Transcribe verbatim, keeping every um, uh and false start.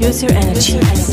Use your energy.